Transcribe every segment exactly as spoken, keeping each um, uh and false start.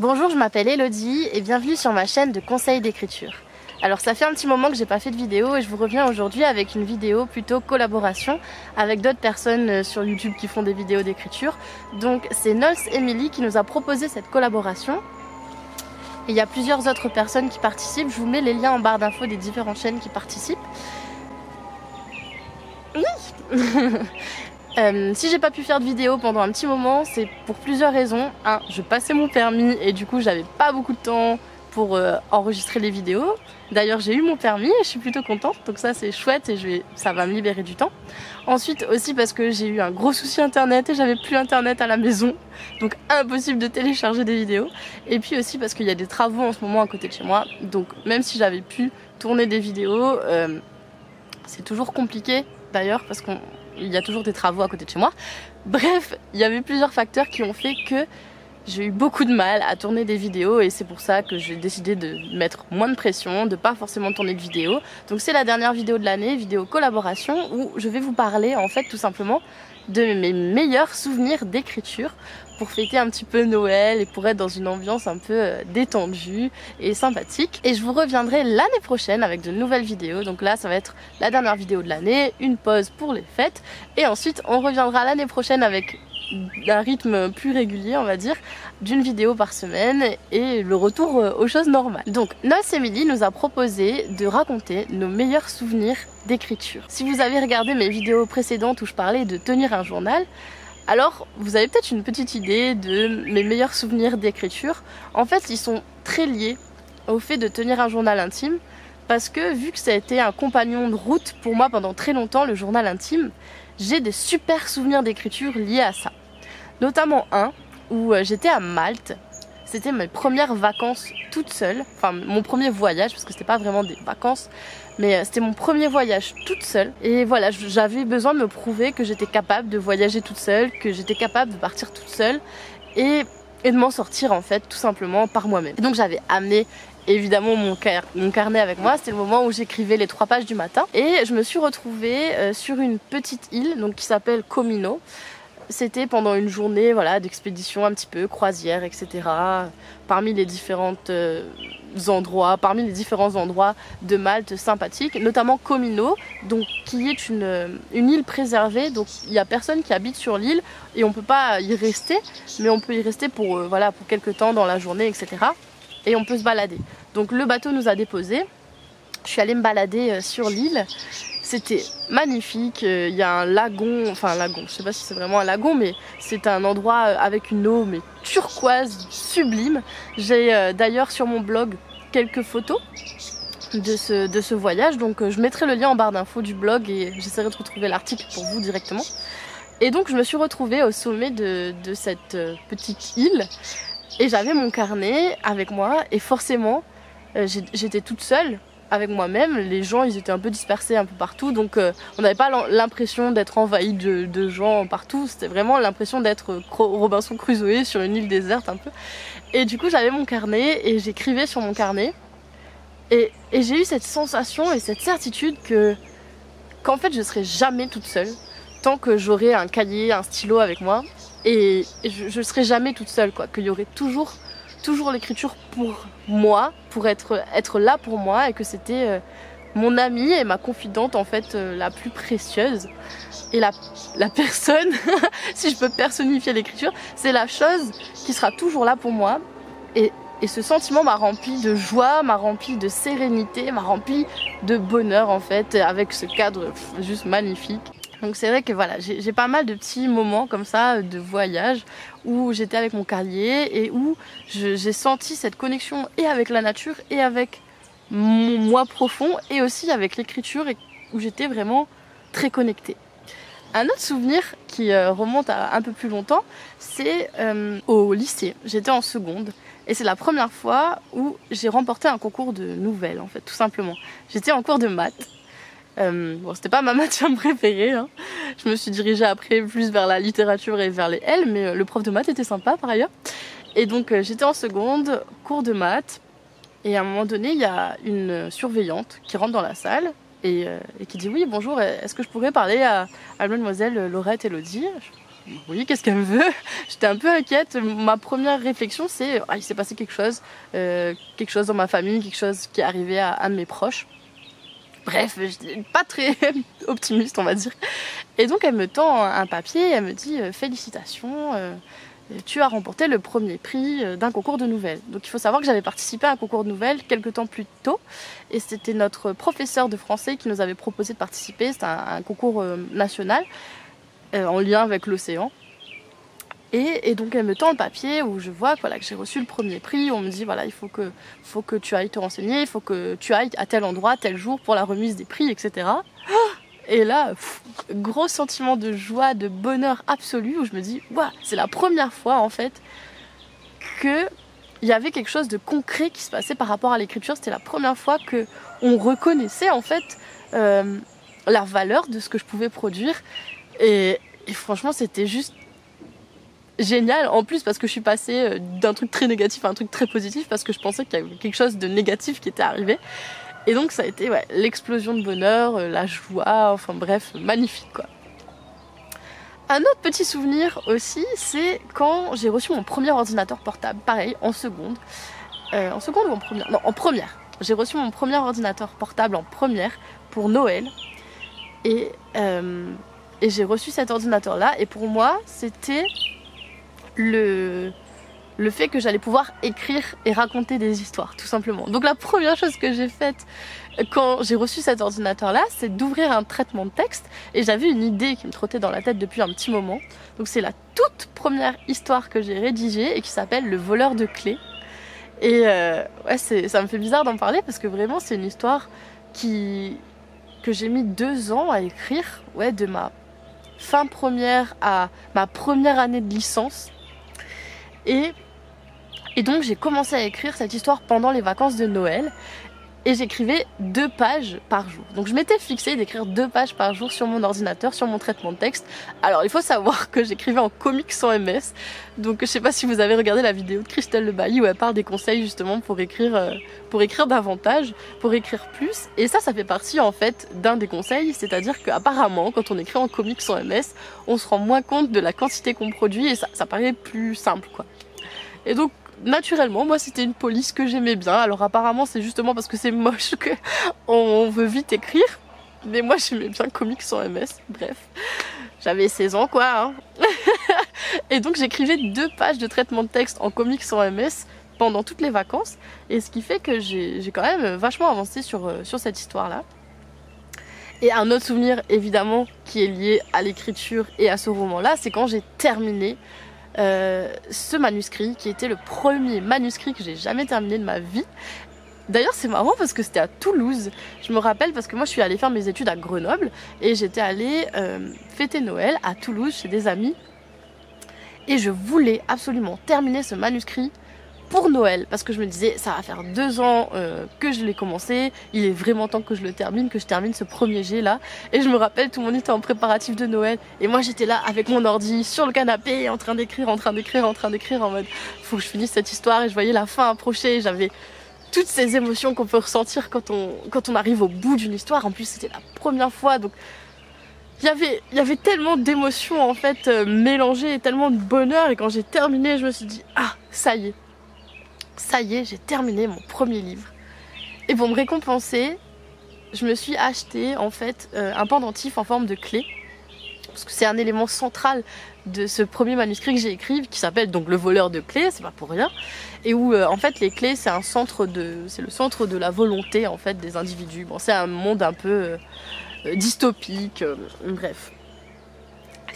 Bonjour, je m'appelle Elodie et bienvenue sur ma chaîne de conseils d'écriture. Alors ça fait un petit moment que j'ai pas fait de vidéo et je vous reviens aujourd'hui avec une vidéo plutôt collaboration avec d'autres personnes sur YouTube qui font des vidéos d'écriture. Donc c'est Nols et Milly qui nous a proposé cette collaboration. Et il y a plusieurs autres personnes qui participent, je vous mets les liens en barre d'infos des différentes chaînes qui participent. Oui. Euh, si j'ai pas pu faire de vidéo pendant un petit moment, c'est pour plusieurs raisons. Un, je passais mon permis et du coup j'avais pas beaucoup de temps pour euh, enregistrer les vidéos. D'ailleurs j'ai eu mon permis et je suis plutôt contente, donc ça c'est chouette et je vais... ça va me libérer du temps. Ensuite aussi parce que j'ai eu un gros souci internet et j'avais plus internet à la maison, donc impossible de télécharger des vidéos. Et puis aussi parce qu'il y a des travaux en ce moment à côté de chez moi, donc même si j'avais pu tourner des vidéos, euh, c'est toujours compliqué d'ailleurs parce qu'on... il y a toujours des travaux à côté de chez moi. Bref, il y avait plusieurs facteurs qui ont fait que j'ai eu beaucoup de mal à tourner des vidéos et c'est pour ça que j'ai décidé de mettre moins de pression, de pas forcément tourner de vidéos. Donc c'est la dernière vidéo de l'année, vidéo collaboration, où je vais vous parler en fait tout simplement de mes meilleurs souvenirs d'écriture pour fêter un petit peu Noël et pour être dans une ambiance un peu détendue et sympathique. Et je vous reviendrai l'année prochaine avec de nouvelles vidéos. Donc là ça va être la dernière vidéo de l'année, une pause pour les fêtes et ensuite on reviendra l'année prochaine avec d'un rythme plus régulier, on va dire, d'une vidéo par semaine et le retour aux choses normales. Donc Nols et Milly nous a proposé de raconter nos meilleurs souvenirs d'écriture. Si vous avez regardé mes vidéos précédentes où je parlais de tenir un journal, alors vous avez peut-être une petite idée de mes meilleurs souvenirs d'écriture. En fait ils sont très liés au fait de tenir un journal intime parce que vu que ça a été un compagnon de route pour moi pendant très longtemps, le journal intime, j'ai des super souvenirs d'écriture liés à ça. Notamment un où j'étais à Malte, c'était mes premières vacances toute seule, enfin mon premier voyage parce que c'était pas vraiment des vacances, mais c'était mon premier voyage toute seule et voilà, j'avais besoin de me prouver que j'étais capable de voyager toute seule, que j'étais capable de partir toute seule et, et de m'en sortir en fait tout simplement par moi-même. Donc j'avais amené évidemment mon, car mon carnet avec moi, c'était le moment où j'écrivais les trois pages du matin et je me suis retrouvée euh, sur une petite île donc, qui s'appelle Comino. C'était pendant une journée voilà, d'expédition un petit peu, croisière, et cetera. Parmi les différents euh, endroits, parmi les différents endroits de Malte sympathiques, notamment Comino, donc, qui est une, une île préservée. Donc il n'y a personne qui habite sur l'île et on ne peut pas y rester, mais on peut y rester pour, euh, voilà, pour quelques temps dans la journée, et cetera. Et on peut se balader. Donc le bateau nous a déposés. Je suis allée me balader sur l'île. C'était magnifique. Il y a un lagon, enfin un lagon, je sais pas si c'est vraiment un lagon, mais c'est un endroit avec une eau mais turquoise, sublime. J'ai d'ailleurs sur mon blog quelques photos de ce, de ce voyage. Donc je mettrai le lien en barre d'infos du blog et j'essaierai de retrouver l'article pour vous directement. Et donc je me suis retrouvée au sommet de, de cette petite île. Et j'avais mon carnet avec moi et forcément euh, j'étais toute seule avec moi-même, les gens ils étaient un peu dispersés un peu partout donc euh, on n'avait pas l'impression d'être envahi de, de gens partout, c'était vraiment l'impression d'être Robinson Crusoe sur une île déserte un peu. Et du coup j'avais mon carnet et j'écrivais sur mon carnet et, et j'ai eu cette sensation et cette certitude que qu'en fait je serais jamais toute seule tant que j'aurais un cahier, un stylo avec moi. Et je ne serai jamais toute seule, quoi. Qu'il y aurait toujours, toujours l'écriture pour moi, pour être, être là pour moi, et que c'était euh, mon amie et ma confidente en fait euh, la plus précieuse. Et la, la personne, si je peux personnifier l'écriture, c'est la chose qui sera toujours là pour moi. Et, et ce sentiment m'a rempli de joie, m'a rempli de sérénité, m'a rempli de bonheur en fait, avec ce cadre pff, juste magnifique. Donc c'est vrai que voilà, j'ai pas mal de petits moments comme ça de voyage où j'étais avec mon carnet et où j'ai senti cette connexion et avec la nature et avec mon moi profond et aussi avec l'écriture et où j'étais vraiment très connectée. Un autre souvenir qui remonte à un peu plus longtemps, c'est euh, au lycée. J'étais en seconde et c'est la première fois où j'ai remporté un concours de nouvelles en fait, tout simplement. J'étais en cours de maths. Euh, bon, c'était pas ma matière préférée, hein. Je me suis dirigée après plus vers la littérature et vers les L, mais le prof de maths était sympa par ailleurs. Et donc euh, j'étais en seconde, cours de maths, et à un moment donné il y a une surveillante qui rentre dans la salle et, euh, et qui dit oui bonjour, est-ce que je pourrais parler à, à mademoiselle Laurette Elodie ? oui, qu'est-ce qu'elle veut? J'étais un peu inquiète. Ma première réflexion, c'est ah, il s'est passé quelque chose, euh, quelque chose dans ma famille, quelque chose qui est arrivé à un de mes proches. Bref, j'étais pas très optimiste, on va dire. Et donc elle me tend un papier, elle me dit « Félicitations, euh, tu as remporté le premier prix d'un concours de nouvelles ». Donc il faut savoir que j'avais participé à un concours de nouvelles quelques temps plus tôt. Et c'était notre professeur de français qui nous avait proposé de participer. C'était un, un concours euh, national euh, en lien avec l'océan. Et, et donc elle me tend le papier où je vois voilà, que j'ai reçu le premier prix. On me dit voilà, il faut que, faut que tu ailles te renseigner, il faut que tu ailles à tel endroit, tel jour pour la remise des prix, et cetera. Et là, pff, gros sentiment de joie, de bonheur absolu où je me dis ouais, c'est la première fois en fait que il y avait quelque chose de concret qui se passait par rapport à l'écriture. C'était la première fois que on reconnaissait en fait euh, la valeur de ce que je pouvais produire. Et, et franchement, c'était juste génial en plus parce que je suis passée d'un truc très négatif à un truc très positif parce que je pensais qu'il y avait quelque chose de négatif qui était arrivé et donc ça a été ouais, l'explosion de bonheur, la joie, enfin bref, magnifique quoi. Un autre petit souvenir aussi c'est quand j'ai reçu mon premier ordinateur portable, pareil en seconde, euh, en seconde ou en première ? Non, en première, j'ai reçu mon premier ordinateur portable en première pour Noël et, euh, et j'ai reçu cet ordinateur là et pour moi c'était Le, le fait que j'allais pouvoir écrire et raconter des histoires tout simplement. Donc la première chose que j'ai faite quand j'ai reçu cet ordinateur là, c'est d'ouvrir un traitement de texte et j'avais une idée qui me trottait dans la tête depuis un petit moment. Donc c'est la toute première histoire que j'ai rédigée et qui s'appelle Le voleur de clés. Et euh, ouais, ça me fait bizarre d'en parler parce que vraiment c'est une histoire qui, que j'ai mis deux ans à écrire, ouais, de ma fin première à ma première année de licence. Et, et donc j'ai commencé à écrire cette histoire pendant les vacances de Noël et j'écrivais deux pages par jour. Donc je m'étais fixée d'écrire deux pages par jour sur mon ordinateur, sur mon traitement de texte. Alors il faut savoir que j'écrivais en comics sans M S, donc je sais pas si vous avez regardé la vidéo de Christelle Lebailly où elle parle des conseils justement pour écrire, pour écrire davantage, pour écrire plus. Et ça, ça fait partie en fait d'un des conseils, c'est-à-dire qu'apparemment quand on écrit en comics sans M S, on se rend moins compte de la quantité qu'on produit et ça, ça paraît plus simple quoi. Et donc naturellement, moi c'était une police que j'aimais bien. Alors apparemment c'est justement parce que c'est moche qu'on veut vite écrire. Mais moi j'aimais bien comics sans M S, bref. J'avais seize ans quoi hein. Et donc j'écrivais deux pages de traitement de texte en comics sans M S pendant toutes les vacances. Et ce qui fait que j'ai quand même vachement avancé sur, sur cette histoire là. Et un autre souvenir évidemment qui est lié à l'écriture et à ce roman là, c'est quand j'ai terminé Euh, ce manuscrit qui était le premier manuscrit que j'ai jamais terminé de ma vie. D'ailleurs c'est marrant parce que c'était à Toulouse, je me rappelle, parce que moi je suis allée faire mes études à Grenoble et j'étais allée euh, fêter Noël à Toulouse chez des amis et je voulais absolument terminer ce manuscrit pour Noël parce que je me disais ça va faire deux ans euh, que je l'ai commencé, il est vraiment temps que je le termine, que je termine ce premier jet là. Et je me rappelle tout le monde était en préparatif de Noël et moi j'étais là avec mon ordi sur le canapé en train d'écrire, en train d'écrire, en train d'écrire en mode faut que je finisse cette histoire et je voyais la fin approcher. J'avais toutes ces émotions qu'on peut ressentir quand on, quand on arrive au bout d'une histoire, en plus c'était la première fois donc il y avait, il y avait tellement d'émotions en fait euh, mélangées et tellement de bonheur et quand j'ai terminé je me suis dit ah ça y est, ça y est, j'ai terminé mon premier livre. Et pour me récompenser, je me suis acheté en fait euh, un pendentif en forme de clé. Parce que c'est un élément central de ce premier manuscrit que j'ai écrit, qui s'appelle donc Le voleur de clés, c'est pas pour rien. Et où euh, en fait les clés, c'est un centre de, c'est le centre de la volonté en fait des individus. Bon, c'est un monde un peu euh, dystopique, euh, bref.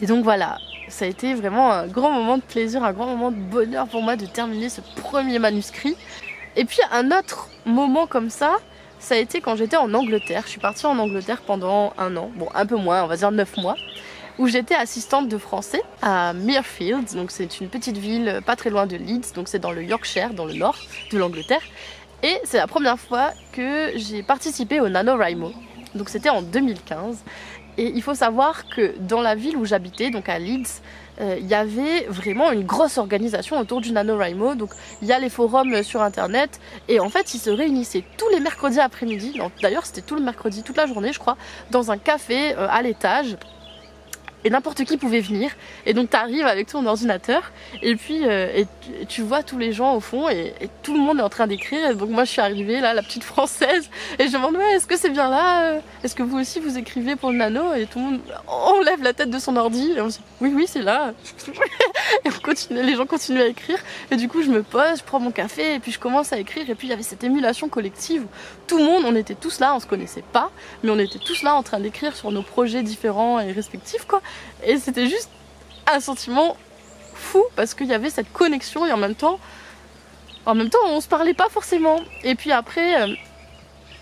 Et donc voilà, ça a été vraiment un grand moment de plaisir, un grand moment de bonheur pour moi de terminer ce premier manuscrit. Et puis un autre moment comme ça, ça a été quand j'étais en Angleterre. Je suis partie en Angleterre pendant un an, bon un peu moins, on va dire neuf mois, où j'étais assistante de français à Mirfield. Donc c'est une petite ville pas très loin de Leeds, donc c'est dans le Yorkshire, dans le nord de l'Angleterre. Et c'est la première fois que j'ai participé au NaNoWriMo, donc c'était en deux mille quinze. Et il faut savoir que dans la ville où j'habitais, donc à Leeds, euh, il y avait vraiment une grosse organisation autour du NaNoWriMo. Donc il y a les forums sur internet et en fait ils se réunissaient tous les mercredis après-midi, d'ailleurs c'était tout le mercredi, toute la journée je crois, dans un café euh, à l'étage. et n'importe qui pouvait venir. Et donc tu arrives avec ton ordinateur et puis euh, et tu vois tous les gens au fond et, et tout le monde est en train d'écrire. Et donc moi je suis arrivée là, la petite française, et je demande ouais, est-ce que c'est bien là, est-ce que vous aussi vous écrivez pour le nano? Et tout le monde, on lève la tête de son ordi et on dit oui oui c'est là. Et on continue, les gens continuent à écrire, et du coup je me pose, je prends mon café et puis je commence à écrire. Et puis il y avait cette émulation collective où tout le monde, on était tous là, on se connaissait pas, mais on était tous là en train d'écrire sur nos projets différents et respectifs quoi. Et c'était juste un sentiment fou parce qu'il y avait cette connexion, et en même temps, en même temps on se parlait pas forcément. Et puis après, euh,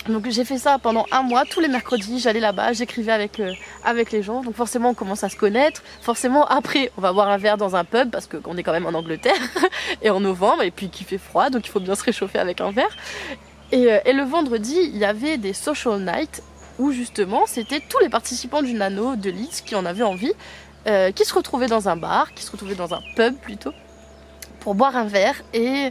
donc j'ai fait ça pendant un mois, tous les mercredis j'allais là-bas, j'écrivais avec, euh, avec les gens. Donc forcément on commence à se connaître, forcément après on va boire un verre dans un pub parce qu'on est quand même en Angleterre et en novembre et puis qu'il fait froid, donc il faut bien se réchauffer avec un verre. Et, euh, et le vendredi il y avait des social nights où justement c'était tous les participants du nano de Leeds qui en avaient envie, euh, qui se retrouvaient dans un bar, qui se retrouvaient dans un pub plutôt, pour boire un verre et,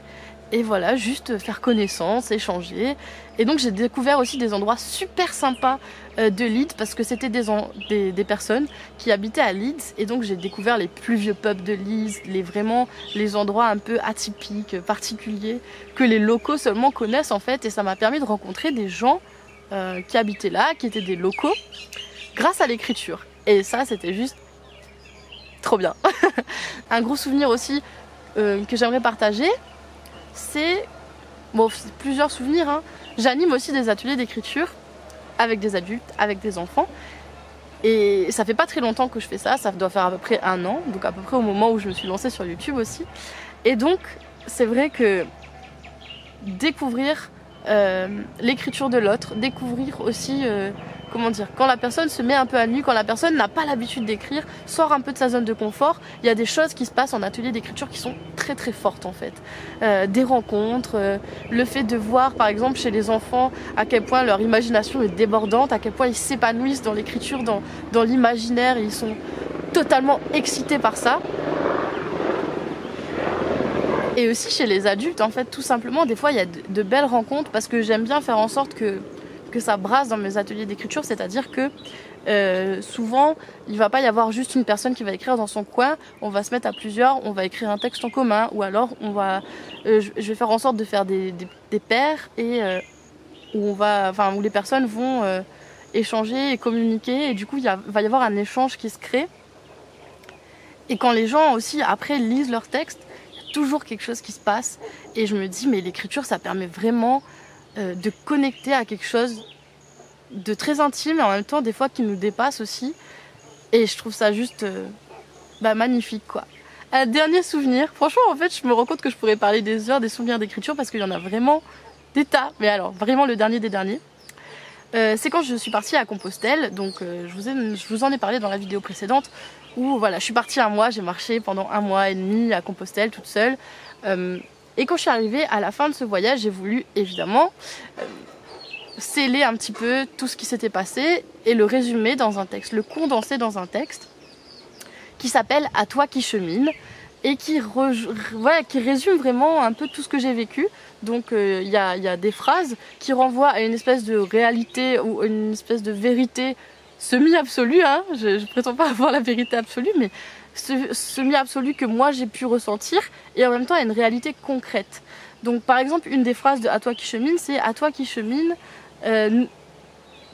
et voilà, juste faire connaissance, échanger. Et donc j'ai découvert aussi des endroits super sympas euh, de Leeds parce que c'était des, des, des personnes qui habitaient à Leeds, et donc j'ai découvert les plus vieux pubs de Leeds, les, vraiment les endroits un peu atypiques, particuliers, que les locaux seulement connaissent en fait. Et ça m'a permis de rencontrer des gens Euh, qui habitaient là, qui étaient des locaux, grâce à l'écriture. Et ça, c'était juste trop bien. Un gros souvenir aussi euh, que j'aimerais partager, c'est bon, plusieurs souvenirs, hein. J'anime aussi des ateliers d'écriture avec des adultes, avec des enfants. Et ça fait pas très longtemps que je fais ça, ça doit faire à peu près un an, donc à peu près au moment où je me suis lancée sur YouTube aussi. Et donc, c'est vrai que découvrir Euh, l'écriture de l'autre, découvrir aussi euh, comment dire, quand la personne se met un peu à nu, quand la personne n'a pas l'habitude d'écrire, sort un peu de sa zone de confort, il y a des choses qui se passent en atelier d'écriture qui sont très très fortes en fait, euh, des rencontres, euh, le fait de voir par exemple chez les enfants à quel point leur imagination est débordante, à quel point ils s'épanouissent dans l'écriture, dans, dans l'imaginaire, ils sont totalement excités par ça. Et aussi chez les adultes, en fait, tout simplement, des fois, il y a de, de belles rencontres, parce que j'aime bien faire en sorte que, que ça brasse dans mes ateliers d'écriture, c'est-à-dire que euh, souvent, il va pas y avoir juste une personne qui va écrire dans son coin, on va se mettre à plusieurs, on va écrire un texte en commun, ou alors on va, euh, je, je vais faire en sorte de faire des, des, des paires, et euh, où, on va, enfin, où les personnes vont euh, échanger et communiquer, et du coup, il y a, va y avoir un échange qui se crée. Et quand les gens aussi, après, lisent leur texte, toujours quelque chose qui se passe, et je me dis mais l'écriture ça permet vraiment euh, de connecter à quelque chose de très intime et en même temps des fois qui nous dépasse aussi, et je trouve ça juste euh, bah, magnifique quoi. Un dernier souvenir, franchement en fait je me rends compte que je pourrais parler des heures des souvenirs d'écriture parce qu'il y en a vraiment des tas, mais alors vraiment le dernier des derniers, euh, c'est quand je suis partie à Compostelle, donc euh, je, vous ai, je vous en ai parlé dans la vidéo précédente, où voilà, je suis partie un mois, j'ai marché pendant un mois et demi à Compostelle toute seule. Euh, et quand je suis arrivée à la fin de ce voyage, j'ai voulu évidemment euh, sceller un petit peu tout ce qui s'était passé et le résumer dans un texte, le condenser dans un texte qui s'appelle À toi qui chemines, et qui, re, voilà, qui résume vraiment un peu tout ce que j'ai vécu. Donc il euh, y a, y a des phrases qui renvoient à une espèce de réalité ou une espèce de vérité semi-absolu, hein. je, je prétends pas avoir la vérité absolue, mais ce, semi-absolu que moi j'ai pu ressentir, et en même temps à une réalité concrète. Donc par exemple une des phrases de À toi qui chemine, c'est À toi qui chemine, euh,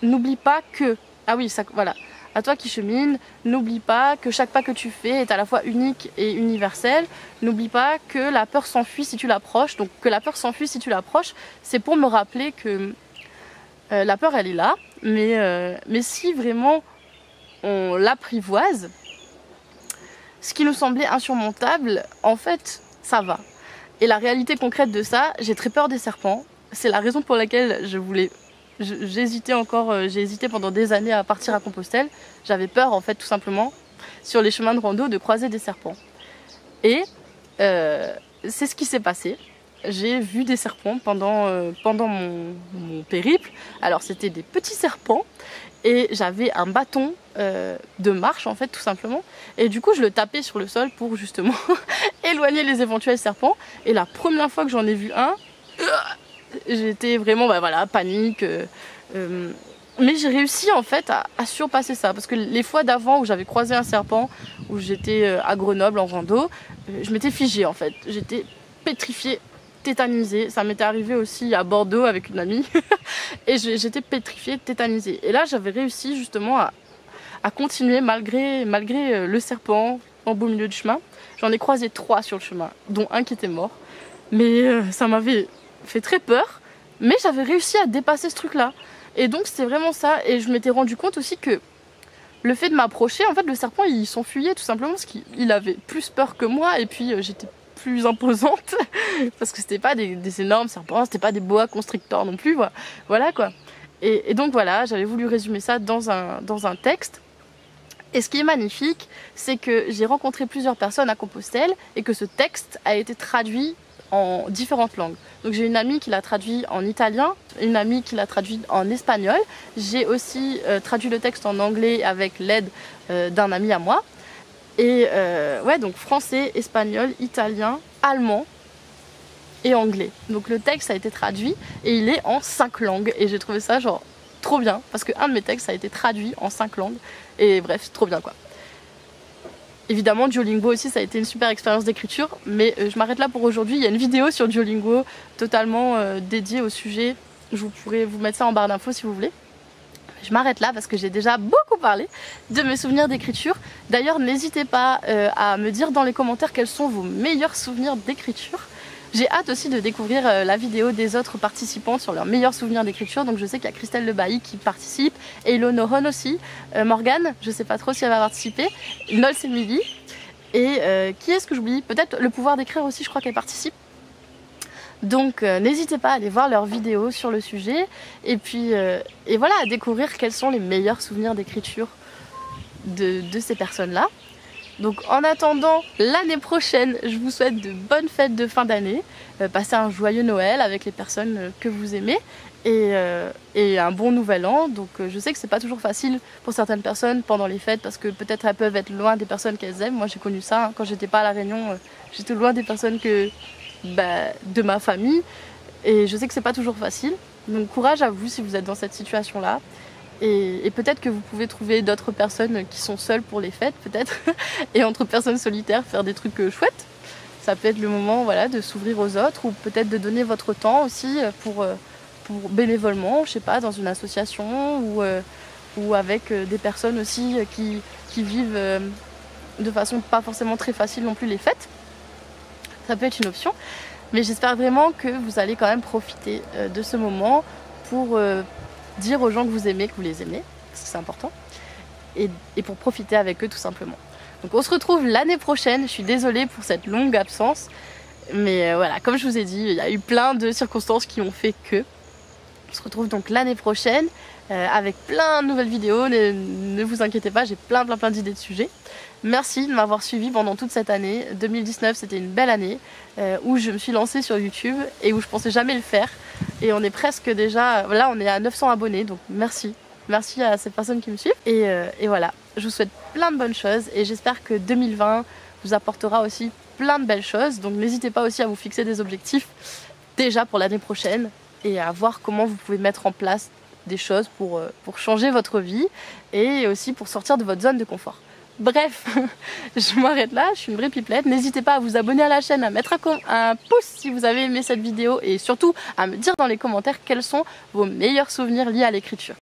n'oublie pas que... Ah oui, ça, voilà. À toi qui chemine, n'oublie pas que chaque pas que tu fais est à la fois unique et universel. N'oublie pas que la peur s'enfuit si tu l'approches. Donc que la peur s'enfuit si tu l'approches, c'est pour me rappeler que euh, la peur elle est là. Mais, euh, mais si vraiment on l'apprivoise, ce qui nous semblait insurmontable, en fait, ça va. Et la réalité concrète de ça, j'ai très peur des serpents. C'est la raison pour laquelle je voulais... J'hésitais encore, euh, j'ai hésité pendant des années à partir à Compostelle. J'avais peur, en fait, tout simplement, sur les chemins de rando, de croiser des serpents. Et euh, c'est ce qui s'est passé. J'ai vu des serpents pendant, euh, pendant mon, mon périple. Alors c'était des petits serpents et j'avais un bâton euh, de marche en fait tout simplement, et du coup je le tapais sur le sol pour justement éloigner les éventuels serpents. Et la première fois que j'en ai vu un, j'étais vraiment bah, voilà, panique, euh, euh, mais j'ai réussi en fait à, à surpasser ça, parce que les fois d'avant où j'avais croisé un serpent, où j'étais à Grenoble en rando, je m'étais figée en fait, j'étais pétrifiée, tétanisée. Ça m'était arrivé aussi à Bordeaux avec une amie et j'étais pétrifiée, tétanisée. Et là j'avais réussi justement à, à continuer malgré, malgré le serpent en beau milieu du chemin. J'en ai croisé trois sur le chemin, dont un qui était mort, mais ça m'avait fait très peur, mais j'avais réussi à dépasser ce truc là. Et donc c'était vraiment ça, et je m'étais rendu compte aussi que le fait de m'approcher, en fait le serpent il s'enfuyait tout simplement parce qu'il avait plus peur que moi, et puis euh, j'étais plus imposante parce que c'était pas des, des énormes serpents, c'était pas des boa constrictors non plus, voilà, voilà quoi. Et, et donc voilà, j'avais voulu résumer ça dans un, dans un texte. Et ce qui est magnifique, c'est que j'ai rencontré plusieurs personnes à Compostelle et que ce texte a été traduit en différentes langues. Donc j'ai une amie qui l'a traduit en italien, une amie qui l'a traduit en espagnol. J'ai aussi euh, traduit le texte en anglais avec l'aide euh, d'un ami à moi. Et euh, ouais, donc français, espagnol, italien, allemand et anglais. Donc le texte a été traduit et il est en cinq langues. Et j'ai trouvé ça genre trop bien, parce qu'un de mes textes a été traduit en cinq langues. Et bref, c'est trop bien quoi. Évidemment, Duolingo aussi, ça a été une super expérience d'écriture, mais je m'arrête là pour aujourd'hui. Il y a une vidéo sur Duolingo totalement euh, dédiée au sujet. Je vous pourrais vous mettre ça en barre d'infos si vous voulez. Je m'arrête là parce que j'ai déjà beaucoup parlé de mes souvenirs d'écriture. D'ailleurs, n'hésitez pas euh, à me dire dans les commentaires quels sont vos meilleurs souvenirs d'écriture. J'ai hâte aussi de découvrir euh, la vidéo des autres participants sur leurs meilleurs souvenirs d'écriture. Donc je sais qu'il y a Christelle Lebailly qui participe, Eylau no hon aussi, euh, Morgane, je sais pas trop si elle va participer, Nols et Milly. Et euh, qui est-ce que j'oublie? Peut-être Le Pouvoir d'écrire aussi, je crois qu'elle participe. Donc euh, n'hésitez pas à aller voir leurs vidéos sur le sujet. Et puis euh, et voilà, à découvrir quels sont les meilleurs souvenirs d'écriture de, de ces personnes-là. Donc en attendant l'année prochaine, je vous souhaite de bonnes fêtes de fin d'année. Euh, passez un joyeux Noël avec les personnes que vous aimez et, euh, et un bon nouvel an. Donc euh, je sais que c'est pas toujours facile pour certaines personnes pendant les fêtes, parce que peut-être elles peuvent être loin des personnes qu'elles aiment. Moi j'ai connu ça, hein, quand j'étais pas à La Réunion, euh, j'étais loin des personnes que, bah, de ma famille. Et je sais que c'est pas toujours facile. Donc courage à vous si vous êtes dans cette situation-là. Et, et peut-être que vous pouvez trouver d'autres personnes qui sont seules pour les fêtes, peut-être. Et entre personnes solitaires, faire des trucs chouettes. Ça peut être le moment, voilà, de s'ouvrir aux autres, ou peut-être de donner votre temps aussi pour, pour bénévolement, je sais pas, dans une association, ou, euh, ou avec des personnes aussi qui, qui vivent euh, de façon pas forcément très facile non plus les fêtes. Ça peut être une option. Mais j'espère vraiment que vous allez quand même profiter euh, de ce moment pour... Euh, dire aux gens que vous aimez, que vous les aimez, parce que c'est important, et, et pour profiter avec eux tout simplement. Donc on se retrouve l'année prochaine. Je suis désolée pour cette longue absence, mais voilà, comme je vous ai dit, il y a eu plein de circonstances qui ont fait que... On se retrouve donc l'année prochaine euh, avec plein de nouvelles vidéos. Ne, ne vous inquiétez pas, j'ai plein plein plein d'idées de sujets. Merci de m'avoir suivi pendant toute cette année. deux mille dix-neuf, c'était une belle année euh, où je me suis lancée sur YouTube et où je pensais jamais le faire. Et on est presque déjà... Là, on est à neuf cents abonnés, donc merci. Merci à ces personnes qui me suivent. Et, euh, et voilà, je vous souhaite plein de bonnes choses et j'espère que deux mille vingt vous apportera aussi plein de belles choses. Donc n'hésitez pas aussi à vous fixer des objectifs déjà pour l'année prochaine, et à voir comment vous pouvez mettre en place des choses pour, pour changer votre vie et aussi pour sortir de votre zone de confort. Bref, je m'arrête là, je suis une vraie pipelette. N'hésitez pas à vous abonner à la chaîne, à mettre un, un pouce si vous avez aimé cette vidéo, et surtout à me dire dans les commentaires quels sont vos meilleurs souvenirs liés à l'écriture.